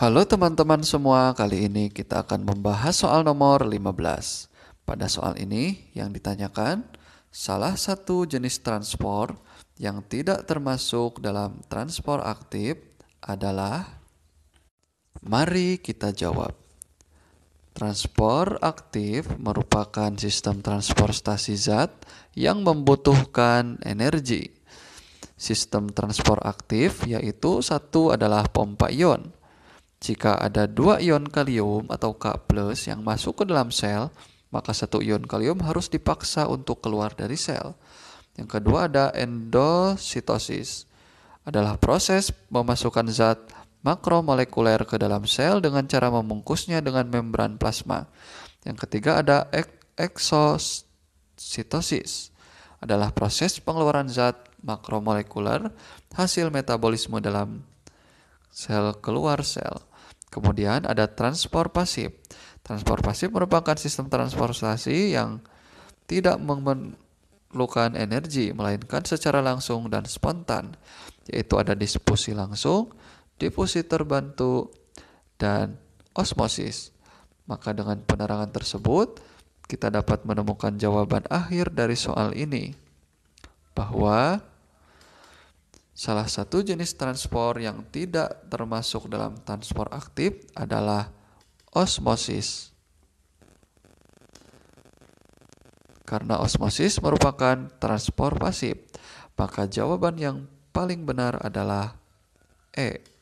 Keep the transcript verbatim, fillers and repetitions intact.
Halo teman-teman semua, kali ini kita akan membahas soal nomor lima belas. Pada soal ini yang ditanyakan, salah satu jenis transport yang tidak termasuk dalam transport aktif adalah, mari kita jawab. Transport aktif merupakan sistem transportasi zat yang membutuhkan energi. Sistem transport aktif yaitu satu adalah pompa ion. Jika ada dua ion kalium atau K plus yang masuk ke dalam sel, maka satu ion kalium harus dipaksa untuk keluar dari sel. Yang kedua ada endositosis, adalah proses memasukkan zat makromolekuler ke dalam sel dengan cara membungkusnya dengan membran plasma. Yang ketiga ada eksositosis, adalah proses pengeluaran zat makromolekuler hasil metabolisme dalam sel keluar sel. Kemudian ada transport pasif. Transport pasif merupakan sistem transportasi yang tidak memerlukan energi, melainkan secara langsung dan spontan, yaitu ada difusi langsung, difusi terbantu, dan osmosis. Maka dengan penerangan tersebut, kita dapat menemukan jawaban akhir dari soal ini, bahwa salah satu jenis transport yang tidak termasuk dalam transport aktif adalah osmosis. Karena osmosis merupakan transport pasif, maka jawaban yang paling benar adalah E.